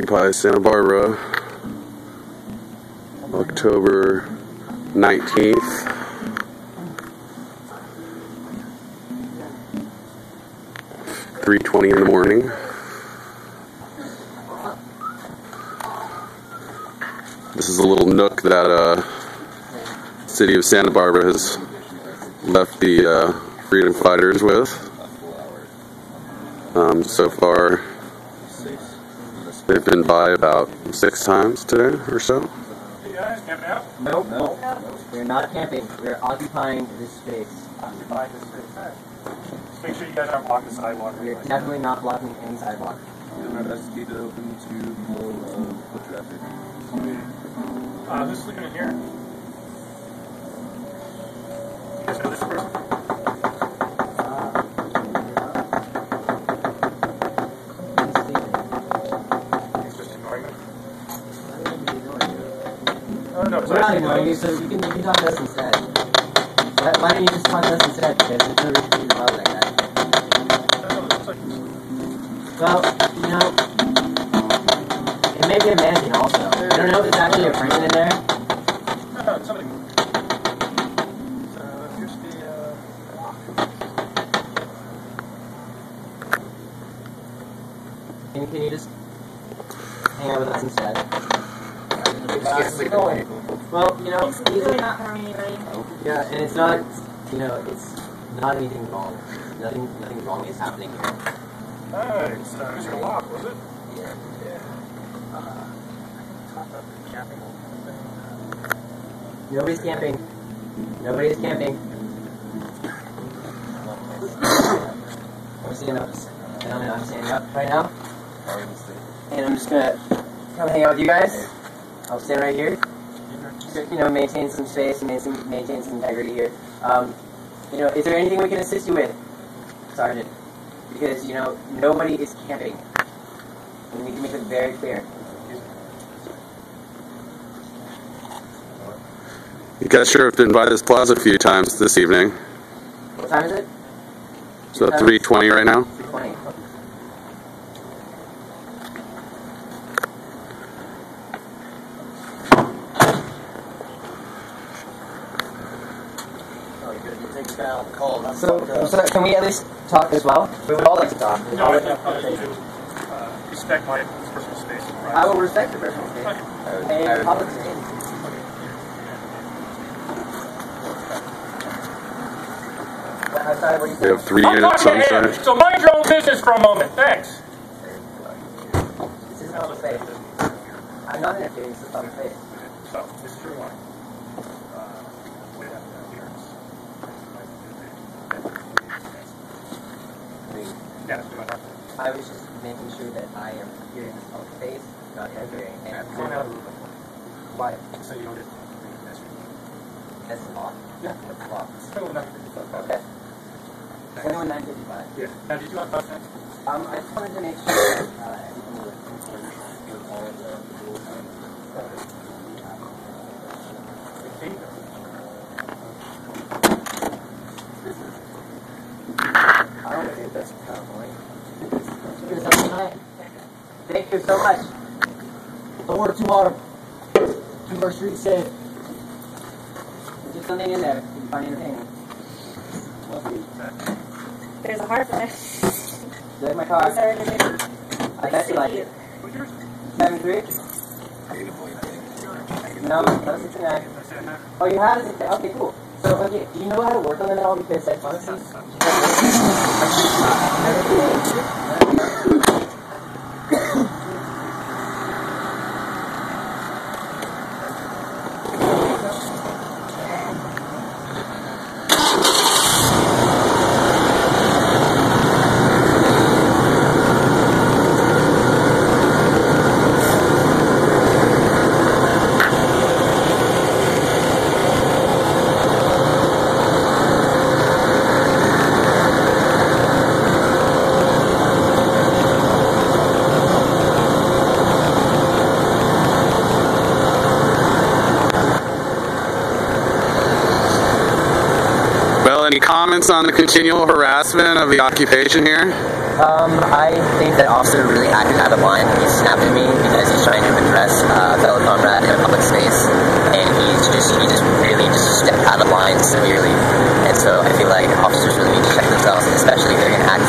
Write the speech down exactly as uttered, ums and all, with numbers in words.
Occupy Santa Barbara, October nineteenth. three twenty in the morning. This is a little nook that uh, city of Santa Barbara has left the uh, freedom fighters with. Um, so far, they've been by about six times today or so. Nope, nope. We're not camping. We're occupying this space. Occupying this space. Make sure you guys aren't blocking the sidewalk. We're like definitely that. Not blocking any sidewalk. Remember, that's data open to flow of foot traffic. Uh, who's sleeping in here? You guys know this person? Uh, he's just ignoring me. Oh, no, we're not ignoring you, so you can, you can talk to us instead. Why don't you just talk to us instead? Because it's no reason to be loud like that. Well, you know, it may be a mansion also. I don't know if it's actually a person in there. No, no, it's somebody. So, it appears to be a lock. Can, can you just hang out with us instead? Well, you know, it's really not harming anybody. Yeah, and it's not, you know, it's not anything wrong. Nothing, nothing wrong is happening here. Alright, so it was your lock, was it? Yeah. Yeah. Uh, top up the camping. Nobody's camping. Nobody's camping. I'm standing up. I don't know, I'm standing up right now. And I'm just gonna come hang out with you guys. I'll stand right here. Just, you know, maintain some space and maintain some integrity here. Um, you know, is there anything we can assist you with, Sergeant? Because, you know, nobody is camping. We need to make it very clear. You got Sheriff been by this plaza a few times this evening. What time is it? So three twenty right now? three twenty. So, so can we at least talk as well? We would all like to talk. No, I think uh, respect my personal space. Right? I will respect your personal space. Okay. And public space. Okay. We have three I'm units on site. So mind your own business for a moment. Thanks. This is public space. I'm not interfering. This is public space. So, this is your line. I was just making sure that I am here in this public space, not interfering. And I'm going out a little bit. Why? So you don't just read the message. That's the law. Yeah. That's the law. So nine fifty-five. Okay. twenty-one nine fifty-five. Yeah. Now, did you want to talk next? Um, I just wanted to make sure that uh, everything was concerned with all of the rules and stuff. sixteen? I don't think that's PowerPoint. Thank you so much. Don't work too hard. Keep our street safe. There's something in there. You find entertainment. There's a heart in there. There's my car. I bet you like it. seven three? No, that's sixty-nine. Oh, you have it? Okay, cool. So, okay, do you know how to work on them at all? Because that's honestly... Any comments on the continual harassment of the occupation here? Um, I think that officer really acted out of line when he snapped at me because he's trying to address a fellow comrade in a public space, and he's just he just really just stepped out of line severely. And so I feel like officers really need to check themselves, especially if they're going to act.